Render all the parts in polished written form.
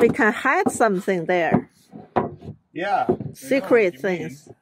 We can hide something there. Yeah. Secret things. Huh?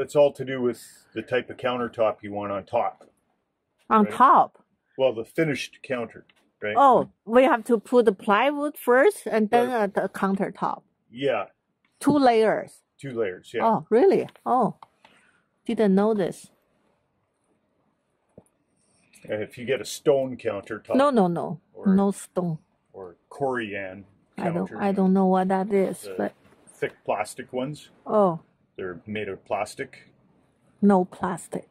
It's all to do with the type of countertop you want on top. On right? Top? Well, the finished counter, right? Oh, we have to put the plywood first and then the countertop. Yeah. 2 layers. 2 layers, yeah. Oh, really? Oh, didn't know this. And if you get a stone countertop. No. No stone. Or Corian counter. I don't know what that is. But thick plastic ones. Oh. They're made of plastic. No plastic.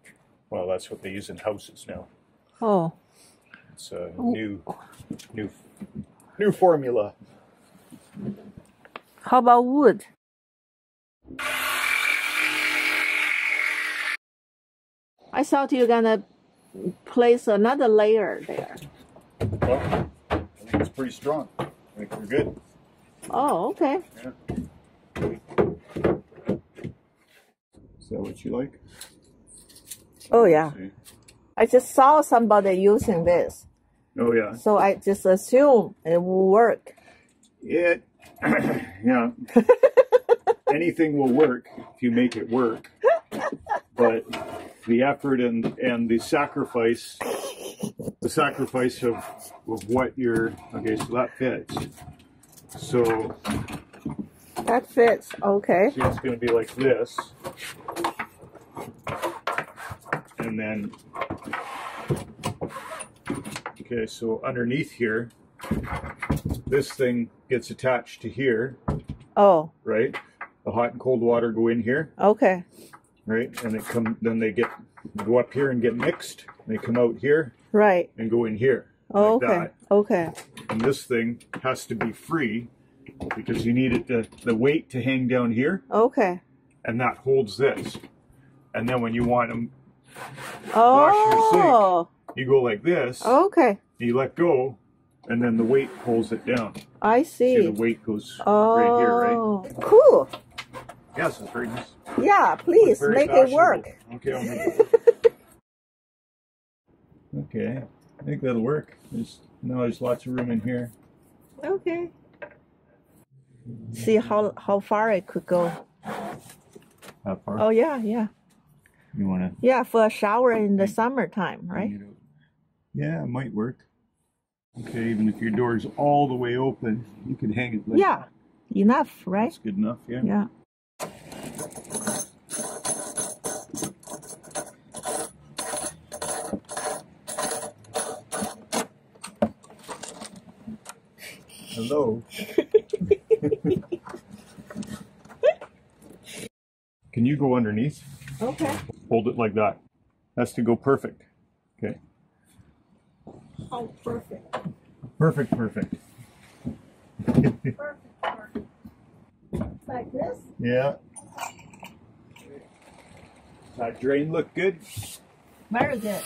Well, that's what they use in houses now. Oh. It's a new formula. How about wood? I thought you're gonna place another layer there. Well, I think it's pretty strong. I think we're good. Oh, okay. Yeah. Is that what you like? Oh, yeah. I just saw somebody using this. Oh, yeah. So I just assume it will work. Yeah. Anything will work if you make it work. But the effort and the sacrifice of what you're... Okay, so that fits. So... That fits, okay. So it's going to be like this. And then, okay, so underneath here, this thing gets attached to here. Oh. Right? The hot and cold water go in here. Okay. Right? And they go up here and get mixed. They come out here. Right. And go in here. Oh, like okay. That. Okay. And this thing has to be free because you need it the weight to hang down here. Okay. And that holds this. And then when you want them, wash your sink, you go like this. Okay. You let go, and then the weight pulls it down. I see. The weight goes right here, right? Cool. Yes, it's very nice. Yeah, please make it work. Okay. Okay, I think that'll work. There's lots of room in here. Okay. See how far it could go. That far? Oh yeah. You wanna? Yeah, for a shower in the summertime, right? Yeah, it might work. Okay, even if your door's all the way open, you could hang it like that. Yeah, enough, right? That's good enough, yeah. Yeah. Hello. Can you go underneath? Okay. Hold it like that. That's to go perfect. Okay. Oh, perfect. Perfect, perfect. Perfect, perfect. Like this? Yeah. That drain look good? Where is it?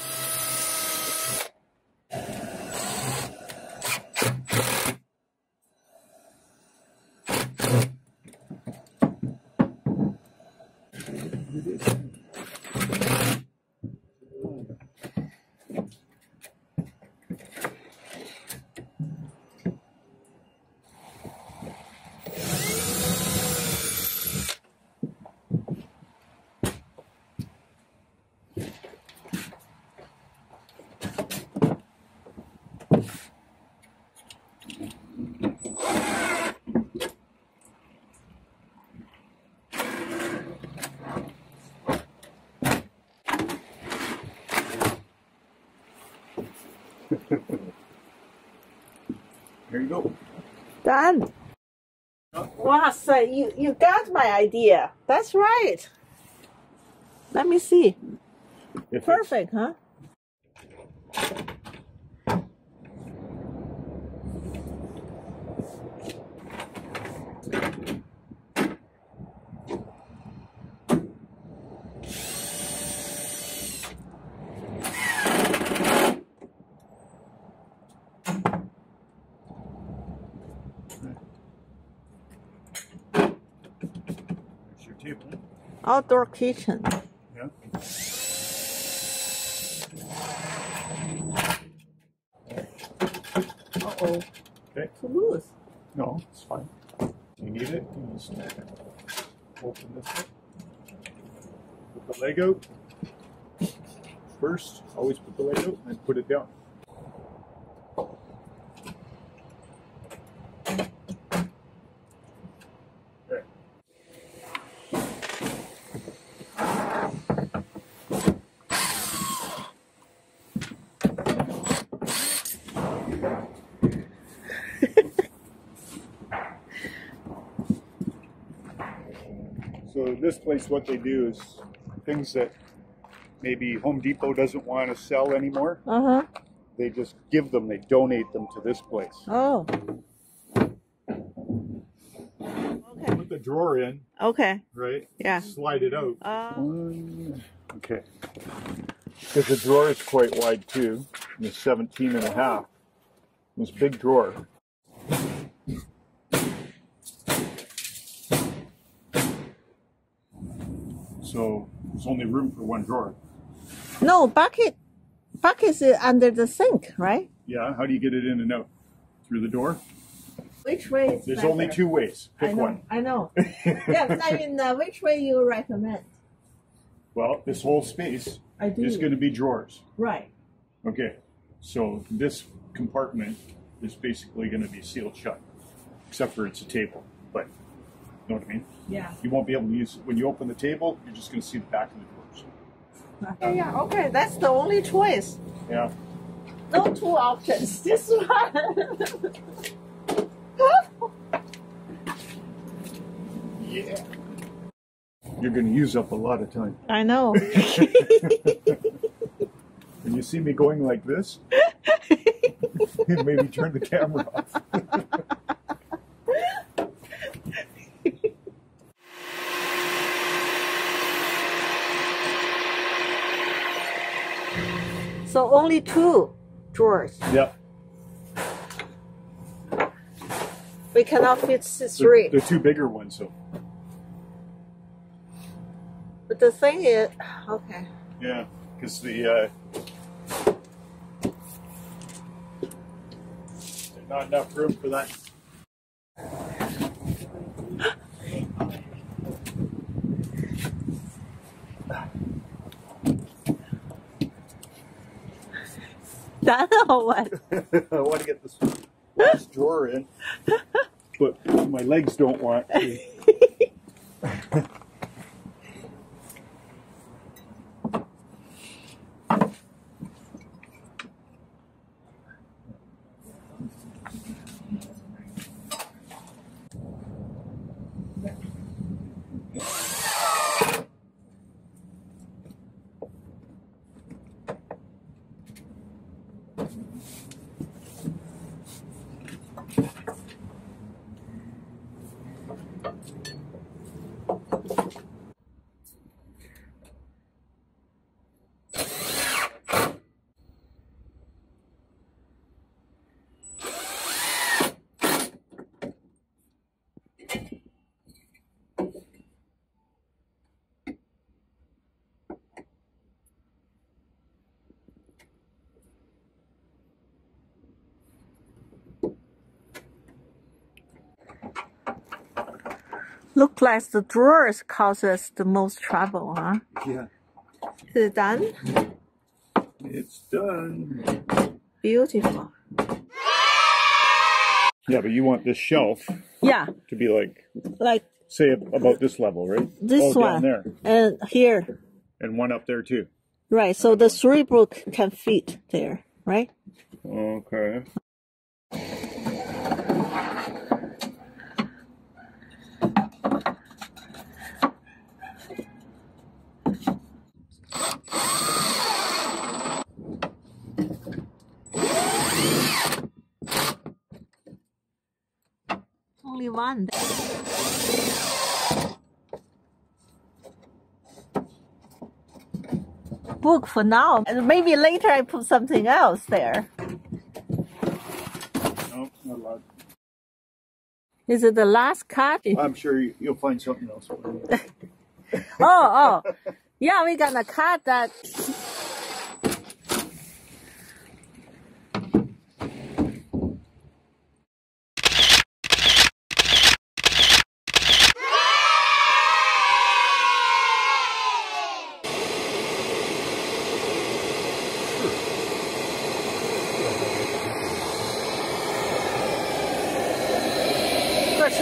Here you go. Done. Wow, so you got my idea. That's right. Let me see. If perfect, huh? Outdoor kitchen. Yeah. Uh-oh. Okay. Too loose. No, it's fine. If you need it, you just open this up. Put the leg out. First, always put the leg out and then put it down. So this place, what they do is things that maybe Home Depot doesn't want to sell anymore. Uh-huh. They just give them, they donate them to this place. Oh. Okay. Put the drawer in. Okay. Right? Yeah. Slide it out. Okay. Because the drawer is quite wide too. It's 17 and a half. This big drawer. So there's only room for one drawer. No, bucket's under the sink, right? Yeah, how do you get it in and out? Through the door? Which way is There's better? Only two ways. Pick one. I know. Yeah, I mean, which way you recommend? Well, this whole space is going to be drawers. Right. Okay, so this compartment is basically going to be sealed shut, except for it's a table, but... know what I mean? Yeah. You won't be able to use it. When you open the table, you're just going to see the back of the drawers. Okay, yeah, okay. That's the only choice. Yeah. No two options. This one. Yeah. You're going to use up a lot of time. I know. When you see me going like this, maybe turn the camera off. So only two drawers. Yep. We cannot fit three. They're two bigger ones, so. But the thing is, okay. Yeah, because the there's not enough room for that. I don't know what. I want to get this drawer in, but my legs don't want to. Looks like the drawers cause us the most trouble, huh? Yeah. Is it done? It's done. Beautiful. Yeah, but you want this shelf to be like say about this level, right? This one down there. And here. And one up there too. Right, so the three book can fit there, right? Okay. Only one. Book for now, and maybe later I put something else there. No, not allowed. Is it the last card? I'm sure you'll find something else. oh, yeah, we're gonna cut that.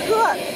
Good.